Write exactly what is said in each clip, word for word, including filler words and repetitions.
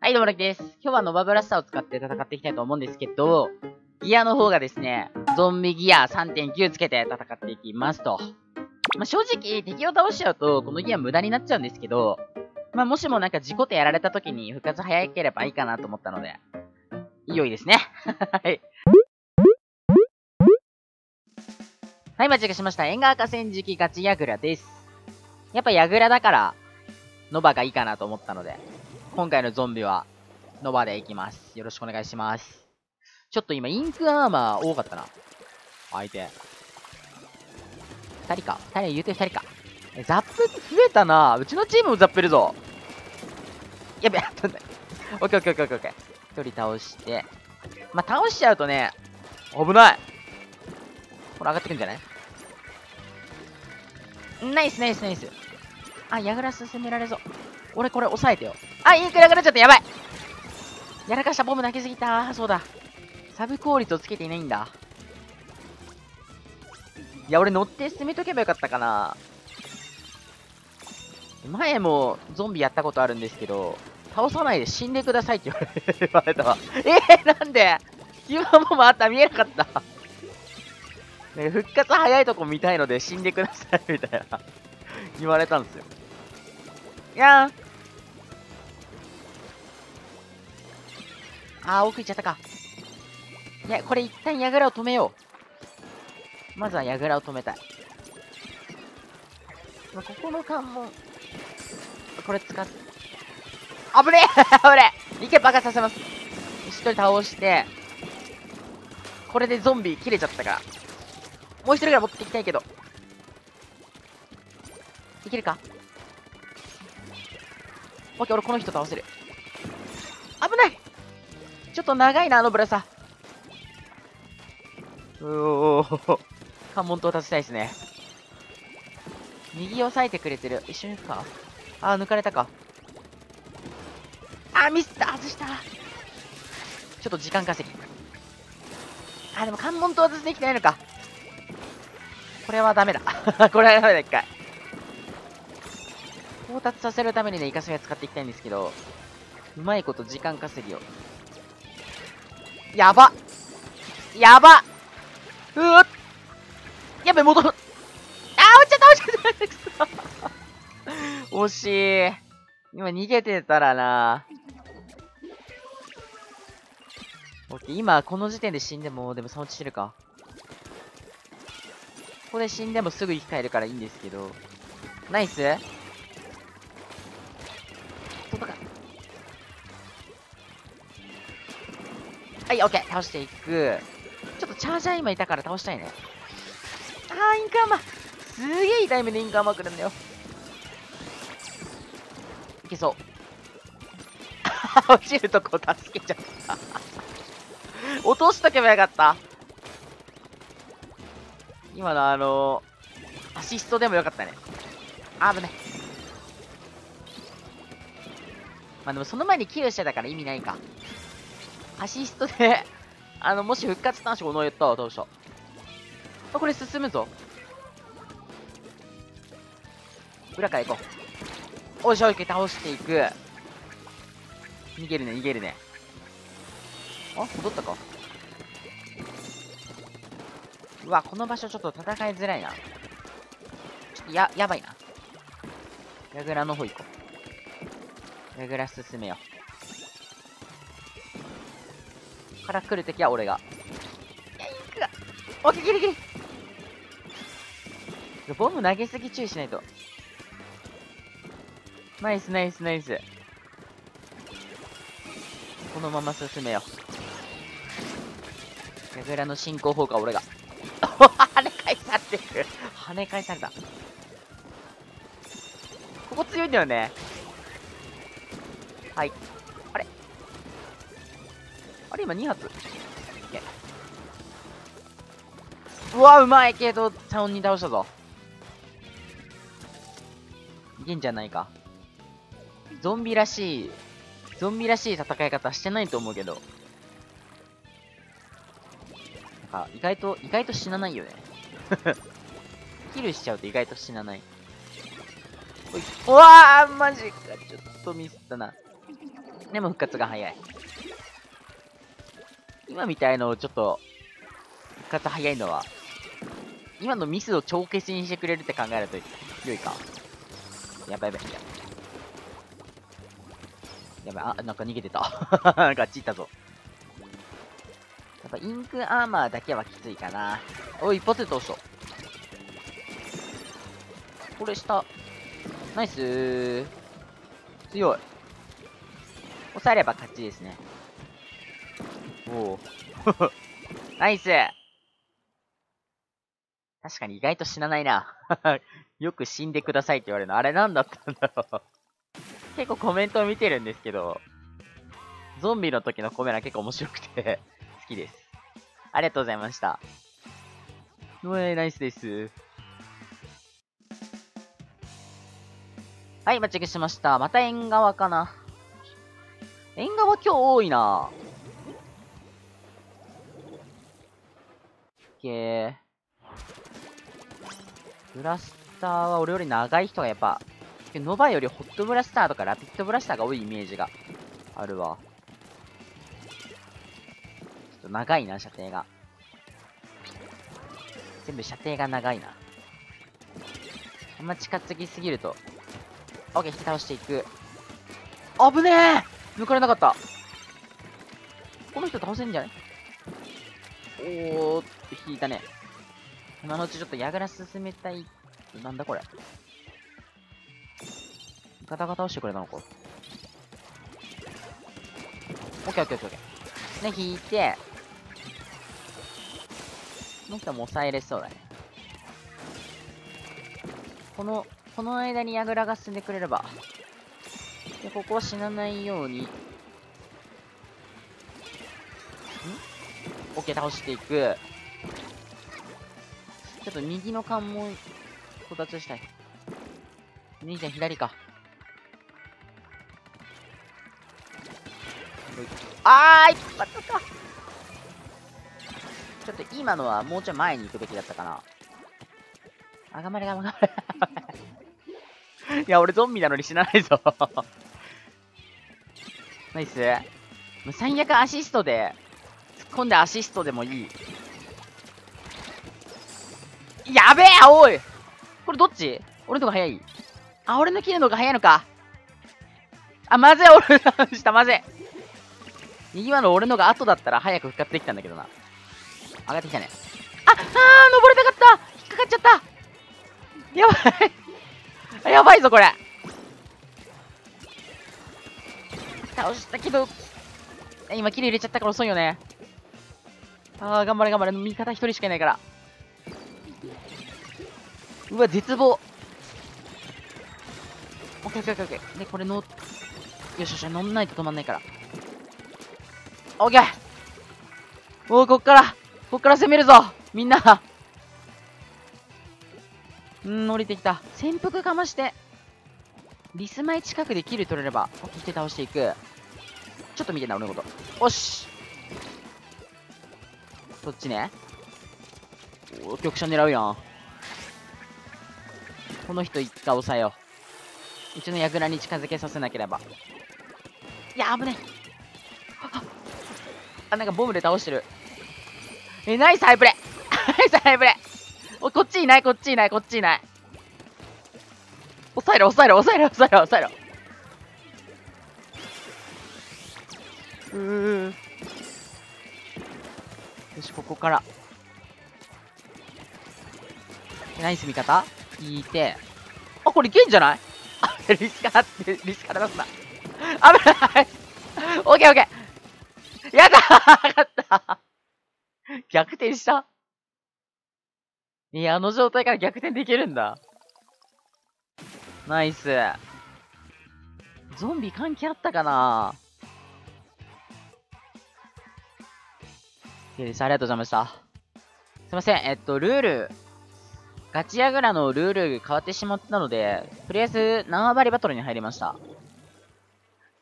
はい、どうも、ラキです。今日はノバブラスターを使って戦っていきたいと思うんですけど、ギアの方がですね、ゾンビギア さんてんきゅう つけて戦っていきますと。まあ、正直、敵を倒しちゃうと、このギア無駄になっちゃうんですけど、まあ、もしもなんか事故ってやられた時に復活早ければいいかなと思ったので、良いですね。はい。はい、間違えしました。縁側河川敷ガチヤグラです。やっぱヤグラだから、ノバがいいかなと思ったので、今回のゾンビは、ノバでいきます。よろしくお願いします。ちょっと今、インクアーマー多かったな。相手。二人か。二人、言うて二人か。え、ザップ増えたな。うちのチームもザップいるぞ。やべえ、飛んだ。オッケーオッケーオッケーオッケーオッケー。一人倒して。まあ、倒しちゃうとね、危ない。これ上がってくんじゃない？ナイスナイスナイス。あ、ヤグラス攻められそう。俺これ抑えてよ。あ、インクなくなっちゃった。やばい。やらかした。ボム投げすぎた。そうだ。サブ効率をつけていないんだ。いや、俺乗って攻めとけばよかったかな。前もゾンビやったことあるんですけど、倒さないで死んでくださいって言われたわ。えー、なんで今もまた見えなかった。復活早いとこ見たいので死んでくださいみたいな言われたんですよ。いやーあー奥行っちゃったか。いやこれ一旦矢倉を止めよう。まずは矢倉を止めたい。ここの関門これ使って危ねえ危ねえいけ爆発させます。一人倒してこれでゾンビ切れちゃったからもう一人ぐらい持っていきたいけど。いけるか？オッケー、俺この人倒せる。危ない！ちょっと長いな、あのブラサ。うおー。関門到達したいですね。右押さえてくれてる。一緒に行くか？あー、抜かれたか。あー、ミスった！外した！ちょっと時間稼ぎ。あー、でも関門到達できてないのか。これはダメだ。これはダメだ、一回。到達させるためにね、イカスミは使っていきたいんですけど、うまいこと時間稼ぎを。やばやばうわっやべ、戻る。あー、落ちちゃった、落ちちゃった。惜しい。今逃げてたらな。今、この時点で死んでも、でも、その落ちてるか。ここで死んでもすぐ生き返るからいいんですけど。ナイス飛ぶか。はい、オッケー。倒していく。ちょっとチャージャー今いたから倒したいね。あー、インカーマー。すげえいいタイムでインカーマー来るんだよ。いけそう。落ちるとこ助けちゃった。落としとけばよかった。今のあのー、アシストでもよかったね。あ、危ない。まあでもその前にキルしてたから意味ないか。アシストで、あの、もし復活短縮をやったわ、どうしよう。あ、これ進むぞ。裏から行こう。おいしょ、いけ、倒していく。逃げるね、逃げるね。あ、戻ったか。うわ、この場所ちょっと戦いづらいな。ちょっとや、やばいな。ヤグラの方行こう。ヤグラ進めよう。から来る敵は俺が。いや、インクが。オッケー、ギリギリ。ボム投げすぎ注意しないと。ナイスナイスナイス。このまま進めよう。ヤグラの進行方向は俺が。跳ね返されてる。跳ね返された。ここ強いんだよね。はい。あれあれ今に発。うわ、うまいけど、さんに倒したぞ。いけんじゃないか。ゾンビらしい、ゾンビらしい戦い方してないと思うけど。あ、意外と、意外と死なないよね。キルしちゃうと意外と死なない。おい、うわー、マジか。ちょっとミスったな。でも復活が早い。今みたいのをちょっと復活早いのは、今のミスを帳消しにしてくれるって考えると良いか。やばいやばいやばい。やばい、あ、なんか逃げてた。なんかあっち行ったぞ。やっぱインクアーマーだけはきついかな。おい、一発で倒した。これ下。ナイスー。強い。抑えれば勝ちですね。おお。ナイス。確かに意外と死なないな。よく死んでくださいって言われるの。あれなんだったんだろう。結構コメントを見てるんですけど、ゾンビの時のコメラ結構面白くて好きです。ありがとうございました。うえ、ナイスです。はい、マッチングしました。また縁側かな。縁側今日多いな。オッケー。ブラスターは俺より長い人がやっぱ、ノバよりホットブラスターとかラピッドブラスターが多いイメージがあるわ。ちょっと長いな、射程が。全部射程が長いな。あんま近づきすぎると。オッケー、引き倒していく。危ねえ、抜かれなかった。この人倒せんじゃね？おーっと、引いたね。今のうちちょっと矢倉進めたい。なんだこれ。ガタガタ押してくれたのか。オッケーオッケーオッケーオッケー。ね、引いて。この人も抑えれそうだね。この、この間に矢倉が進んでくれれば。で、ここは死なないように。ん？オッケー、倒していく。ちょっと右の関門、到達したい。兄ちゃん左か。あー、一発か。ちょっと今のはもうちょい前に行くべきだったかな。あ、頑張れ頑張れ。いや、俺ゾンビなのに死なないぞ。ナイス。最悪アシストで、突っ込んでアシストでもいい。やべえ、おいこれどっち？俺のが早い。あ、俺の切るのが早いのか。あ、まずい、俺のした、まずい。今の俺のが後だったら早く復活できたんだけどな。上がってきたね。あ、あー、登れなかった、引っかかっちゃった。やばい。やばいぞ、これ。倒したけど、今、キル入れちゃったから遅いよね。あー、頑張れ頑張れ。味方一人しかいないから。うわ、絶望。オッケーオッケーオッケー。で、これの、よしよしよし、乗んないと止まんないから。オッケー。おー、こっから、こっから攻めるぞみんな。うん、降りてきた。潜伏かまして。リス前近くでキル取れれば、起きて倒していく。ちょっと見てな、俺のこと。よし。そっちね。おー、局所狙うやん。この人一回抑えよう。うちの矢倉に近づけさせなければ。いや、危ねえ。あ、なんかボムで倒してる。え、ナイスハイプレナイスハイプレ。お、こっちいない、こっちいない、こっちいない。抑えろ、抑えろ、抑えろ、抑えろ、抑えろ。うー。よし、ここから。ナイス味方引いて。あ、これいけんじゃない？あ、リスカって、リスカ出すな。危ない。オッケーオッケー。やだー、勝った逆転した。いや、あの状態から逆転できるんだ。ナイス。ゾンビ関係あったかな。 OK です。ありがとうございました。すいません、えっとルール、ガチヤグラのルール変わってしまったので、とりあえず縄張りバトルに入りました。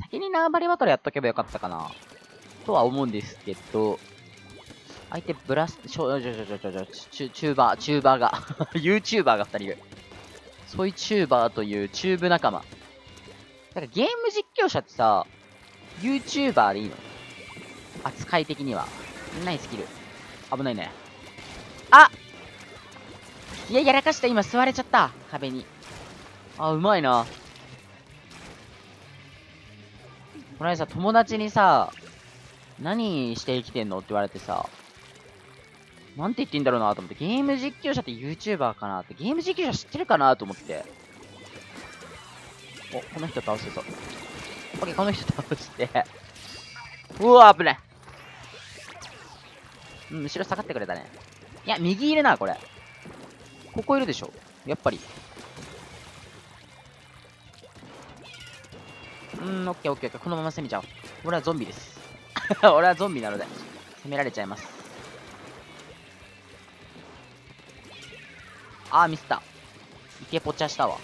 先に縄張りバトルやっとけばよかったかなとは思うんですけど、相手ブラス、ちょ、ちょ、ちょ、ちょ、ちょ、ちょ、チューバー、チューバーが、YouTuber がふたりいる。ソイチューバーというチューブ仲間。なんかゲーム実況者ってさ、YouTuber でいいの？扱い的には。ないスキル。危ないね。あ！いや、やらかした。今、吸われちゃった。壁に。あ、うまいな。この間さ、友達にさ、何して生きてんのって言われてさ、なんて言っていいんだろうなと思って、ゲーム実況者って YouTuber かなって、ゲーム実況者知ってるかなと思って。お、この人倒してそう。オッケー、この人倒して。うわ、危ない。うん、後ろ下がってくれたね。いや、右いるな、これ。ここいるでしょ。やっぱり。うん、オッケーオッケーオッケー。このまま攻めちゃおう。俺はゾンビです。俺はゾンビなので、攻められちゃいます。あー、ミスった。池ポチャしたわ。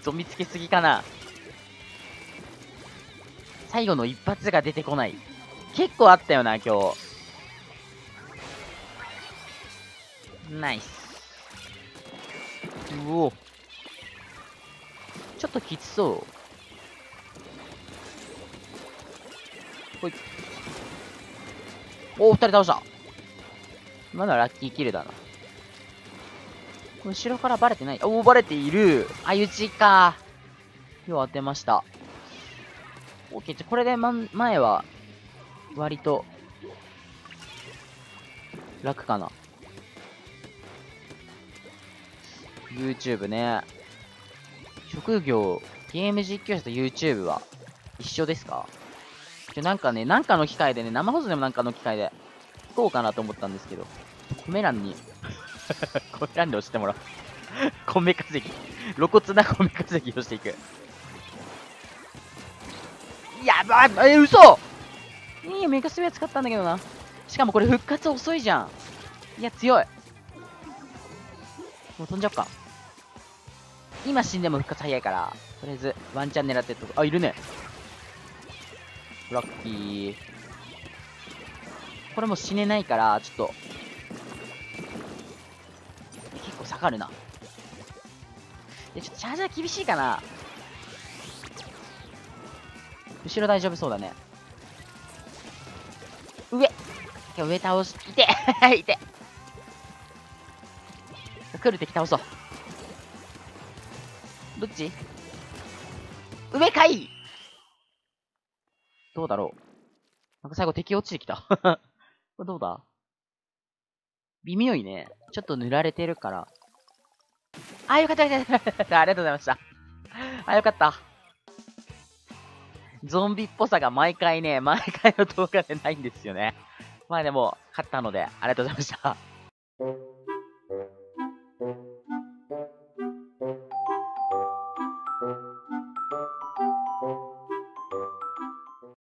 ゾンビつけすぎかな。最後の一発が出てこない。結構あったよな、今日。ナイス。うお、ちょっときつそう。ほい、おお、ふたり倒した。まだラッキーキルだな。後ろからバレてない。おお、バレている。あ、ゆちか。今日当てました。オッケー、じゃこれで、ま、前は、割と、楽かな。YouTube ね。職業、ゲーム実況者と YouTube は、一緒ですか？じゃなんかね、なんかの機会でね、生放送でもなんかの機会で、聞こうかなと思ったんですけど、コメ欄に、コメ欄で押してもらう。米稼ぎ。露骨な米稼ぎをしていく。やばい、え、嘘！いいメガスウェア使ったんだけどな。しかもこれ復活遅いじゃん。いや、強い。もう飛んじゃおっか。今死んでも復活早いから、とりあえずワンチャン狙ってっとこ。あ、いるね。ラッキー。これもう死ねないから、ちょっと。下がるな。いや、ちょっとチャージャー厳しいかな。後ろ大丈夫そうだね。上、上倒し、いていて、来る敵倒そう。どっち？上かい。どうだろう。なんか最後敵落ちてきた。これどうだ？微妙いね。ちょっと塗られてるから。あ、よかった、よかった。ありがとうございました。あ、よかった。ゾンビっぽさが毎回ね、毎回の動画でないんですよね。まあでも、勝ったので、ありがとうございました。